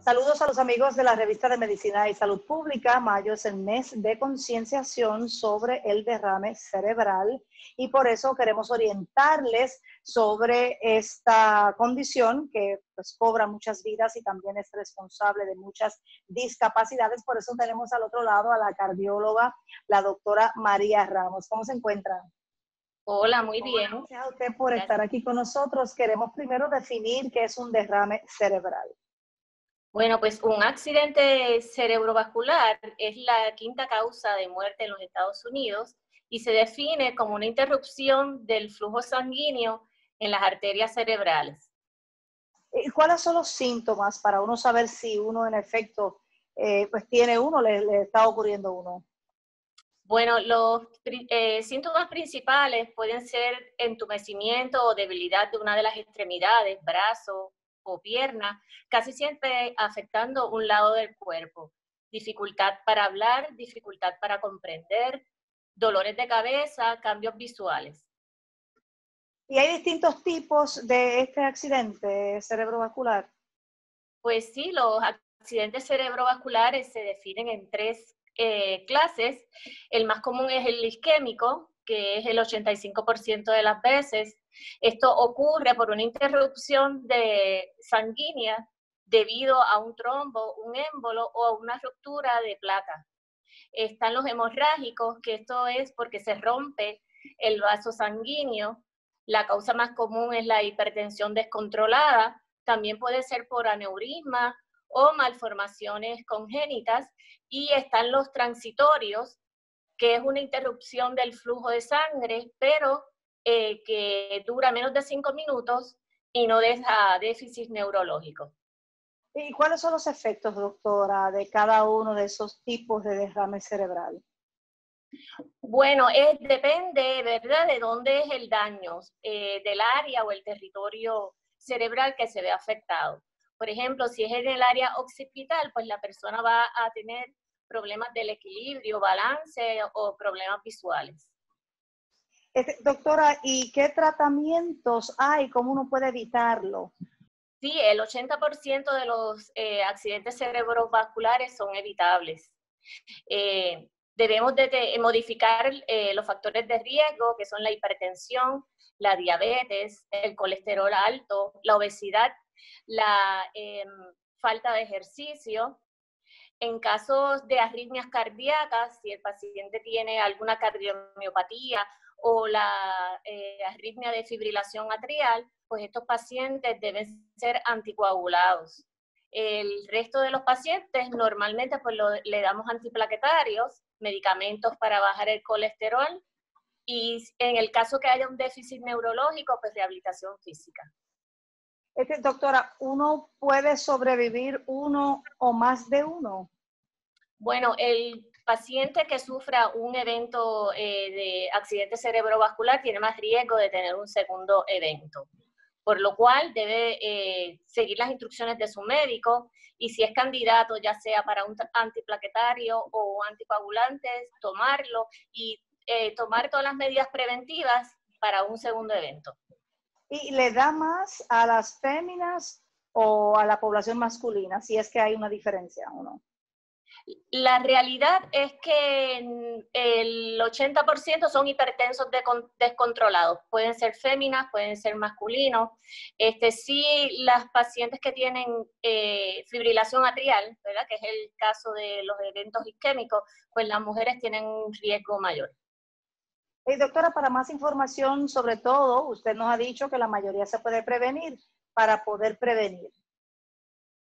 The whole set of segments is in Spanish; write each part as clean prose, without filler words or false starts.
Saludos a los amigos de la revista de Medicina y Salud Pública. Mayo es el mes de concienciación sobre el derrame cerebral y por eso queremos orientarles sobre esta condición que pues cobra muchas vidas y también es responsable de muchas discapacidades. Por eso tenemos al otro lado a la cardióloga, la doctora María Ramos. ¿Cómo se encuentra? Hola, muy bien. Gracias a usted por estar aquí con nosotros. Queremos primero definir qué es un derrame cerebral. Bueno, pues un accidente cerebrovascular es la quinta causa de muerte en los Estados Unidos y se define como una interrupción del flujo sanguíneo en las arterias cerebrales. ¿Cuáles son los síntomas para uno saber si uno en efecto pues tiene uno, le está ocurriendo uno? Bueno, los síntomas principales pueden ser entumecimiento o debilidad de una de las extremidades, brazos o pierna, casi siempre afectando un lado del cuerpo. Dificultad para hablar, dificultad para comprender, dolores de cabeza, cambios visuales. ¿Y hay distintos tipos de este accidente cerebrovascular? Pues sí, los accidentes cerebrovasculares se definen en tres clases. El más común es el isquémico, que es el 85% de las veces. Esto ocurre por una interrupción sanguínea debido a un trombo, un émbolo o a una ruptura de placa. Están los hemorrágicos, que esto es porque se rompe el vaso sanguíneo. La causa más común es la hipertensión descontrolada. También puede ser por aneurisma o malformaciones congénitas. Y están los transitorios, que es una interrupción del flujo de sangre, pero que dura menos de 5 minutos y no deja déficit neurológico. ¿Y cuáles son los efectos, doctora, de cada uno de esos tipos de derrame cerebral? Bueno, depende, ¿verdad?, de dónde es el daño, del área o el territorio cerebral que se ve afectado. Por ejemplo, si es en el área occipital, pues la persona va a tener problemas del equilibrio, balance o problemas visuales. Doctora, ¿y qué tratamientos hay? ¿Cómo uno puede evitarlo? Sí, el 80% de los accidentes cerebrovasculares son evitables. Debemos de modificar los factores de riesgo, que son la hipertensión, la diabetes, el colesterol alto, la obesidad, la falta de ejercicio. En casos de arritmias cardíacas, si el paciente tiene alguna cardiomiopatía o la arritmia de fibrilación atrial, pues estos pacientes deben ser anticoagulados. El resto de los pacientes normalmente pues le damos antiplaquetarios, medicamentos para bajar el colesterol y en el caso que haya un déficit neurológico, pues rehabilitación física. Doctora, ¿uno puede sobrevivir uno o más de uno? Bueno, el paciente que sufra un evento de accidente cerebrovascular tiene más riesgo de tener un segundo evento, por lo cual debe seguir las instrucciones de su médico y si es candidato ya sea para un antiplaquetario o anticoagulantes, tomarlo y tomar todas las medidas preventivas para un segundo evento. ¿Y le da más a las féminas o a la población masculina, si es que hay una diferencia o no? La realidad es que el 80% son hipertensos descontrolados. Pueden ser féminas, pueden ser masculinos. Sí, las pacientes que tienen fibrilación atrial, ¿verdad?, que es el caso de los eventos isquémicos, pues las mujeres tienen un riesgo mayor. Doctora, para más información, sobre todo, usted nos ha dicho que la mayoría se puede prevenir. Para poder prevenir.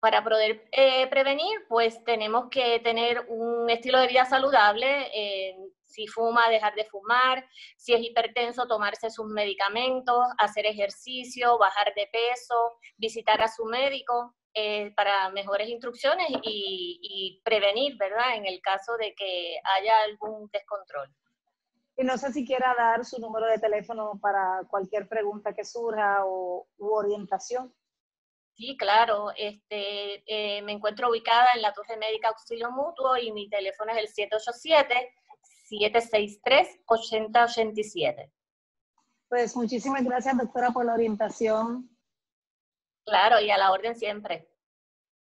Para poder prevenir, pues tenemos que tener un estilo de vida saludable. Si fuma, dejar de fumar. Si es hipertenso, tomarse sus medicamentos, hacer ejercicio, bajar de peso, visitar a su médico para mejores instrucciones y prevenir, ¿verdad?, en el caso de que haya algún descontrol. Y no sé si quiera dar su número de teléfono para cualquier pregunta que surja u orientación. Sí, claro. Me encuentro ubicada en la Torre Médica Auxilio Mutuo y mi teléfono es el 787-763-8087. Pues muchísimas gracias, doctora, por la orientación. Claro, y a la orden siempre.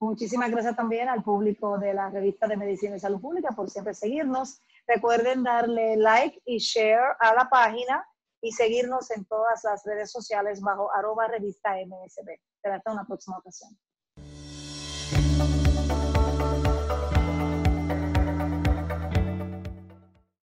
Muchísimas gracias también al público de la revista de Medicina y Salud Pública por siempre seguirnos. Recuerden darle like y share a la página y seguirnos en todas las redes sociales bajo @revistaMSP. Será hasta una próxima ocasión.